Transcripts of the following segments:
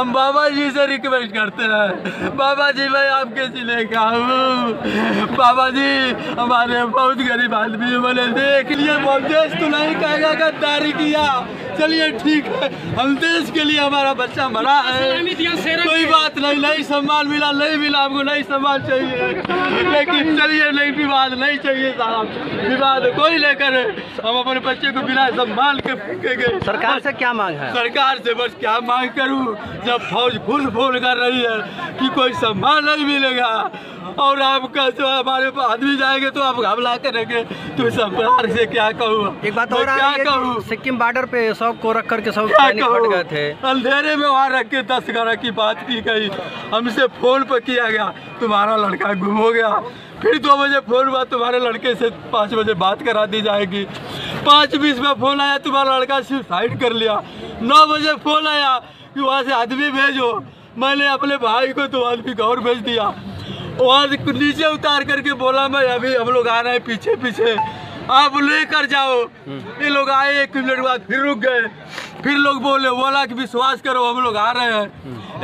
हम बाबा जी से रिक्वेस्ट करते हैं, बाबा जी मैं आपके जिले का हूँ, बाबा जी हमारे बहुत गरीब आदमी है, मैंने देख लिए देश तो नहीं कहेगा गद्दारी किया। चलिए ठीक है, हम देश के लिए हमारा बच्चा मरा है, कोई बात नहीं, नहीं सम्मान मिला नहीं मिला, हमको नहीं सम्मान चाहिए, लेकिन चलिए नहीं विवाद नहीं चाहिए साहब, विवाद कोई लेकर हम अपने बच्चे को बिना सम्मान के फेंके गए। सरकार से क्या मांग है? सरकार से बस क्या मांग करूँ, जब फौज फूल फूल कर रही है कि कोई सम्मान नहीं मिलेगा और आपका जो हमारे आदमी जाएंगे तो आप हमला करेंगे, तो सरकार से क्या कहूँ। एक बात और क्या कहूँ, सिक्किम बॉर्डर पे सौ को रख करके सब फट गए थे, अंधेरे में वहाँ रख के 10 घड़ा की बात की गई, हमसे फोन पर किया गया तुम्हारा लड़का गुम हो गया, फिर 2 बजे फोन हुआ तुम्हारे लड़के से 5 बजे बात करा दी जाएगी, 5:20 में फोन आया तुम्हारा लड़का सुसाइड कर लिया, 9 बजे फोन आया कि वहाँ से आदमी भेजो, मैंने अपने भाई को 2 आदमी और भेज दिया, वहाँ से नीचे उतार करके बोला मैं अभी हम लोग आ रहे हैं पीछे पीछे आप लेकर जाओ, ये लोग आए 1 मिनट बाद फिर रुक गए, फिर लोग बोला कि विश्वास करो हम लोग आ रहे हैं,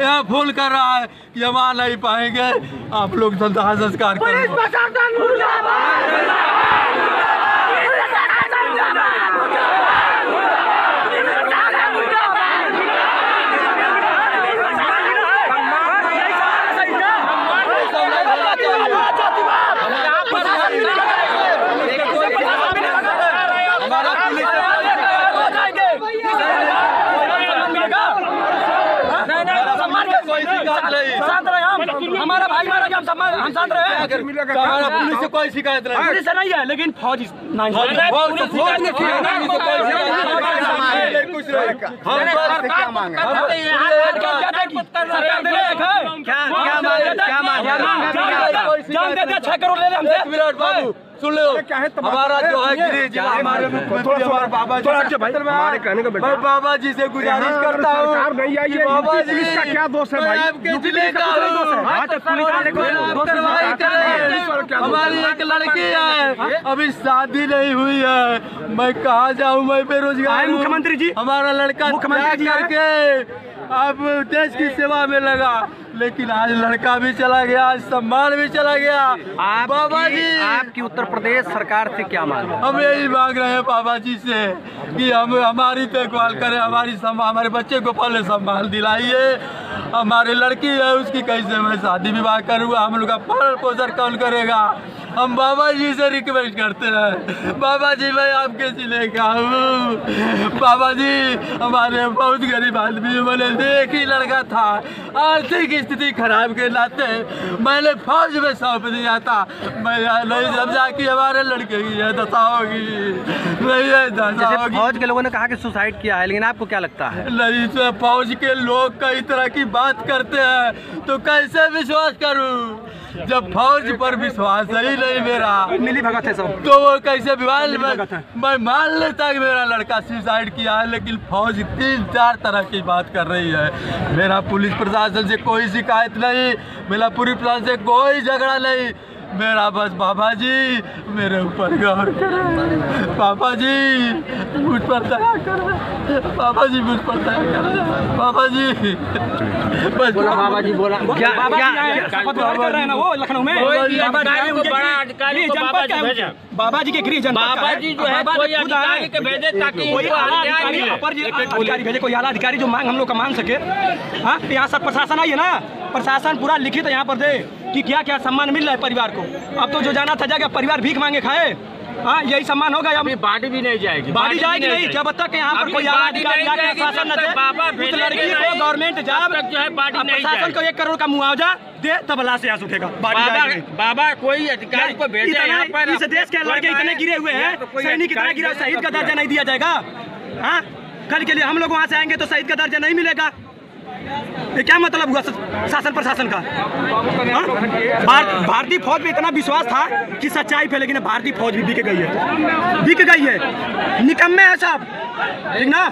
यहाँ फोन कर रहा है कि हम आ नहीं पाएंगे, आप लोग दाह संस्कार हमारा भाई मारा गया, हम साथ रहे, हमारा पुलिस से कोई शिकायत नहीं, पुलिस से नहीं है, लेकिन फौज नहीं 6 करोड़ ले हमसे सुन लो, हमारा जो है बाबा जी से गुजारिश करता हूँ, बाबा जी इसका क्या दोष है भाई, हमारी एक लड़की है अभी शादी नहीं हुई है, मैं कहाँ जाऊँ, मैं बेरोजगार। मुख्यमंत्री जी हमारा लड़का मुख्यमंत्री करके अब देश की सेवा में लगा, लेकिन आज लड़का भी चला गया, आज सम्मान भी चला गया। बाबा जी आपकी उत्तर प्रदेश सरकार से क्या मांग है? हम यही मांग रहे हैं बाबा जी से कि हम हमारी देखभाल करें, हमारे बच्चे को पहले सम्मान दिलाइए, हमारी लड़की है उसकी कैसे मैं शादी विवाह करूँगा, हम लोग का पालन पोषण कौन करेगा। हम बाबा जी से रिक्वेस्ट करते हैं, बाबा जी मैं आपके जिले का हूँ, बाबा जी हमारे बहुत गरीब आदमी, मैंने देख ही लड़का था, आर्थिक स्थिति खराब के नाते मैंने फौज में सौंप दिया था, मैं नहीं समझा कि हमारे लड़के की यह दशा होगी, नहीं है दशा होगी। फौज के लोगों ने कहा कि सुसाइड किया है, लेकिन आपको क्या लगता है? नहीं तो फौज के लोग कई तरह की बात करते हैं तो कैसे विश्वास करूं, जब फौज पर विश्वास ही नहीं मेरा, मिली भगत है सब, तो वो कैसे विवाद मैं मान लेता कि मेरा लड़का सुसाइड किया है, लेकिन फौज 3-4 तरह की बात कर रही है। मेरा पुलिस प्रशासन से कोई शिकायत नहीं, मेरा पुलिस प्रशासन से कोई झगड़ा नहीं, मेरा बस बाबा जी मेरे ऊपर गौर करें, बाबा जी मुझ पर दया करें, बाबा जी मुझ पर दया करें, बाबा जी बस बाबा जी बोला क्या क्या वो लखनऊ में बाबा जी के गृह बाबा जी जो है कोई आला अधिकारी जो मांग हम लोग का मान सके। हाँ यहाँ सब प्रशासन आई है ना, प्रशासन पूरा लिखित यहाँ पर दे कि क्या क्या सम्मान मिल रहा है परिवार को। अब तो जो जाना था जाएगा, परिवार भीख मांगे खाए, हाँ यही सम्मान होगा। अभी बाड़ी भी नहीं जाएगी, बाड़ी जाएगी नहीं जब तक यहाँ पर कोई गवर्नमेंट जब तक जो है प्रशासन को 1 करोड़ का मुआवजा दे तबला से आंसू उठेगा। बाबा कोई अधिकारी को भेजे यहाँ पर, इस देश के लड़के इतने गिरे हुए हैं, सैनिक इतना गिरा, शहीद का दर्जा नहीं दिया जाएगा। हाँ कल के लिए हम लोग वहाँ से आएंगे तो शहीद का दर्जा नहीं मिलेगा, ये क्या मतलब हुआ शासन प्रशासन का। भारतीय फौज पे इतना विश्वास था कि सच्चाई पे, लेकिन भारतीय फौज भी बिक गई है, बिक गई है, निकम्मे है साहब ना।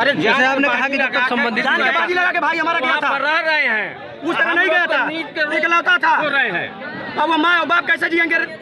अरे जैसे आपने कहा कि डॉक्टर संबंधित जान के बाजी लगा के भाई हमारा गया था, रह रहे हैं उस तरह नहीं गया था, निकलौता था। अब माँ बाप कैसे जियेंगे?